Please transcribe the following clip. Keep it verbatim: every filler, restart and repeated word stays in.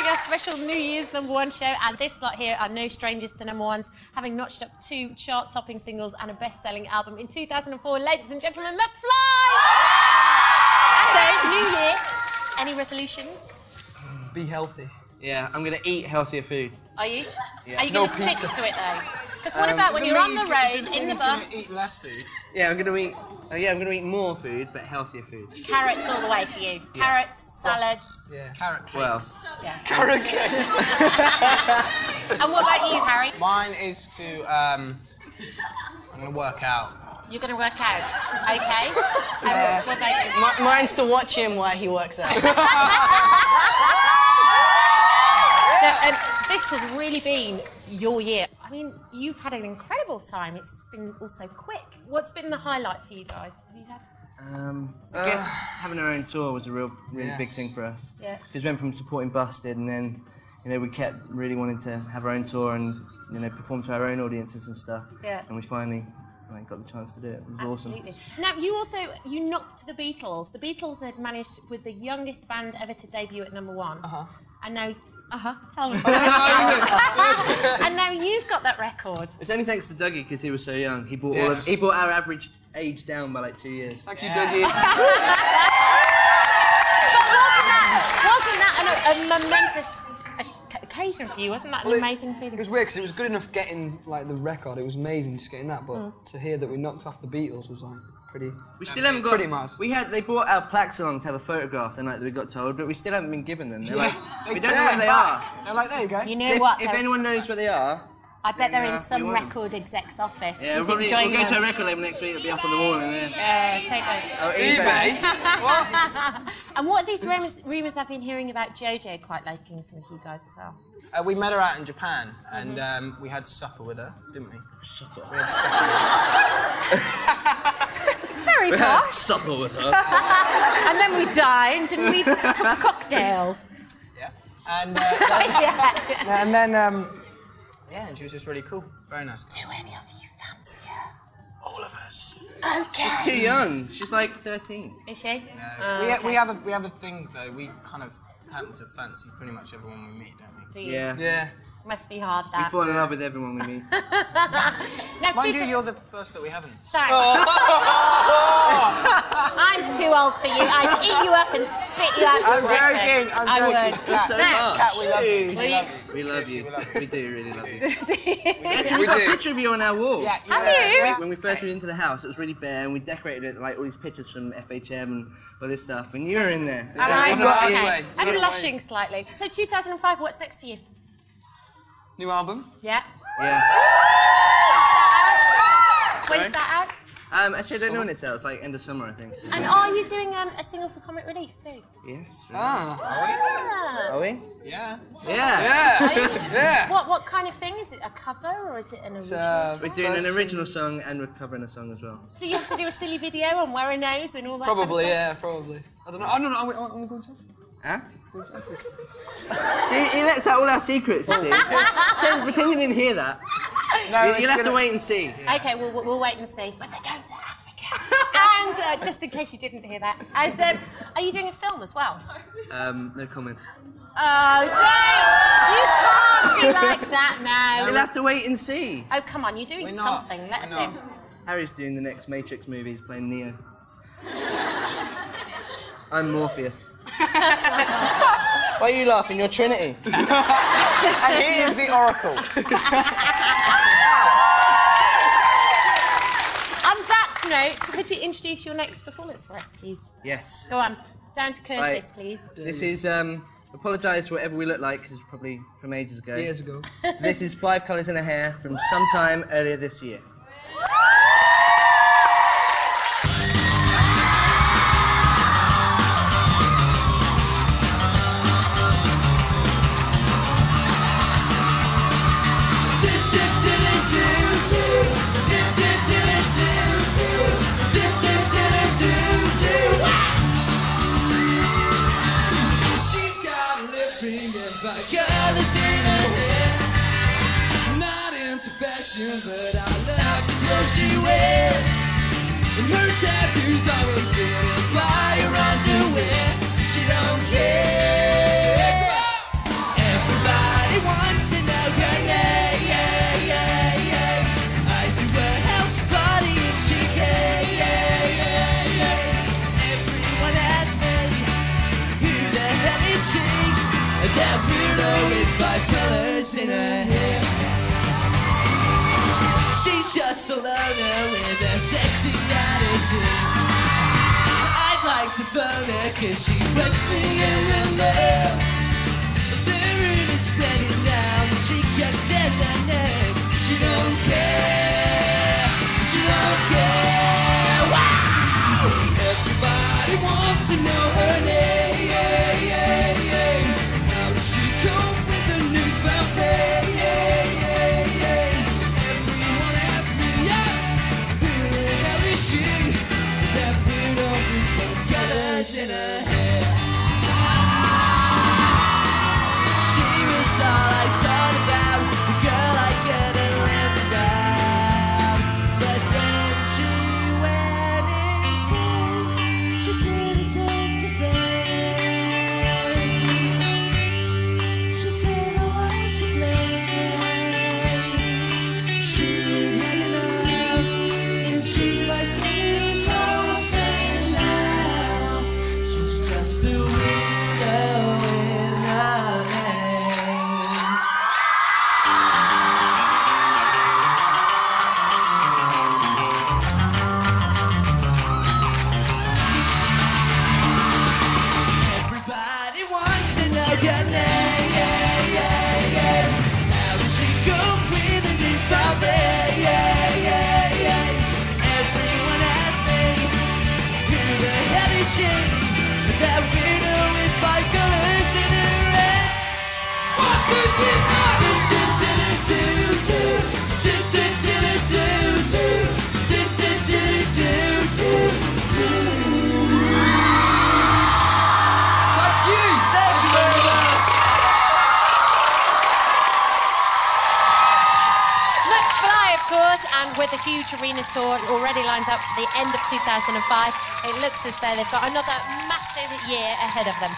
A special New Year's number one show, and this lot here are no strangers to number ones, having notched up two chart-topping singles and a best-selling album in two thousand four. Ladies and gentlemen, McFly! So, New Year, any resolutions? Be healthy. Yeah, I'm gonna eat healthier food. Are you? Yeah. Are you gonna no stick pizza. to it though? Because what um, about when you're on the road, gonna, in the bus? Gonna eat less food. Yeah, I'm gonna eat. Uh, yeah, I'm gonna eat more food, but healthier food. Carrots all the way for you. Yeah. Carrots, salads. Yeah. Carrot cake. Well. Yeah. Carrot cake. And what about you, Harry? Mine is to. Um, I'm gonna work out. You're gonna work out, okay? Yeah. Um, what about you? M mine's to watch him while he works out. So, um, this has really been your year. I mean, you've had an incredible time. It's been also quick. What's been the highlight for you guys? Have you had? Um, I uh, guess having our own tour was a real, really yes. big thing for us. Yeah. Because we went from supporting Busted, and then, you know, we kept really wanting to have our own tour and, you know, perform to our own audiences and stuff. Yeah. And we finally. I got the chance to do it. It was Absolutely. awesome. Now, you also, you knocked the Beatles. The Beatles had managed with the youngest band ever to debut at number one. Uh-huh. And now, uh-huh, tell them. And now you've got that record. It's only thanks to Dougie, because he was so young. He brought, yes. all of, he brought our average age down by like two years. Thank yeah. you, Dougie. But wasn't that, wasn't that a, a momentous occasion for you? Wasn't that well, an amazing it, feeling? It was weird because it was good enough getting like the record. It was amazing just getting that, but mm. to hear that we knocked off the Beatles was like pretty. We still haven't got. Pretty much. We had they brought our plaques along to have a photograph, and like we got told, but we still haven't been given them. They're yeah. like they we don't know where they back. are. They're like there you go. You know so if, what? If anyone knows where they are. I bet they're in some record exec's office. Yeah, we'll, probably, we'll go to a record label next week. It'll be up on the wall in there. Yeah, take that. Oh, eBay. What? And what are these rumours, rumours I've been hearing about Jojo quite liking some of you guys as well? Uh, we met her out in Japan, and mm-hmm. um, we had supper with her, didn't we? Supper. We had supper with her. Very posh. We had supper with her. And then we dined, and we took cocktails. Yeah. And, uh, yeah. and then. Um, Yeah, and she was just really cool. Very nice. Do any of you fancy her? All of us. Okay. She's too young. She's like thirteen. Is she? No. Uh, we, okay. we have a we have a thing though. We kind of happen to fancy pretty much everyone we meet, don't we? Do you? Yeah. Yeah. Must be hard that. We fall in love with everyone we meet. Now, mind you, you're the first that we haven't. Sorry. Oh. I'm too old for you. I'd eat you up and spit you out. I'm joking. I'm I joking. Would. So much. Cat, we love you. We love you. We love you. We, love you. we do really love you. We got a picture of you on our wall. Yeah, yeah. Have you? When we first moved into the house, it was really bare, and we decorated it like all these pictures from F H M and all this stuff. And you were in there. I'm okay. I'm blushing slightly. So two thousand five. What's next for you? New album? Yeah. Yeah. When's that out? Um, actually, I don't know when it's out. It's like end of summer, I think. And are you doing um, a single for Comic Relief too? Yes. Really. Ah. Are we? Are we? Yeah. Yeah. Yeah. Yeah. yeah. What What kind of thing is it? A cover or is it an original? It's, uh, we're doing an original song and we're covering a song as well. Do you have to do a silly video on wearing those and all that? Probably. Kind of yeah. Probably. I don't know. I don't know. Are we going to? Huh? he, he lets out all our secrets, you see. Don't pretend you didn't hear that. No, you, you'll have gonna... to wait and see. Yeah. Okay, we'll, we'll wait and see. But they're going to Africa. And uh, just in case you didn't hear that. And um, are you doing a film as well? Um, no comment. Oh, don't! You can't be like that now. You'll have to wait and see. Oh, come on, you're doing We're something. Not. Let We're us not. in. Harry's doing the next Matrix movie. He's playing Neo. I'm Morpheus. Why are you laughing? You're Trinity. And he is the Oracle. On that note, could you introduce your next performance for us, please? Yes. Go on. Down to Curtis, right. please. This is, um, apologise for whatever we look like, because it's probably from ages ago. Years ago. This is Five Colours in Her Hair from sometime earlier this year. But I love the clothes she wears, and her tattoos are roasted in fire. just a loner with a sexy attitude. I'd like to phone her cause she puts me in the mood. The room is spreading down, she can say the name. She don't care, she don't care. Wow! Everybody wants to know her name. How does she cope with the newfound pain? In her hair, she was all I thought about, the girl I couldn't live without. But then she went insane, she couldn't take the fame. She said I was to blame. She had enough, and she like with a huge arena tour already lined up for the end of two thousand five. It looks as though they've got another massive year ahead of them.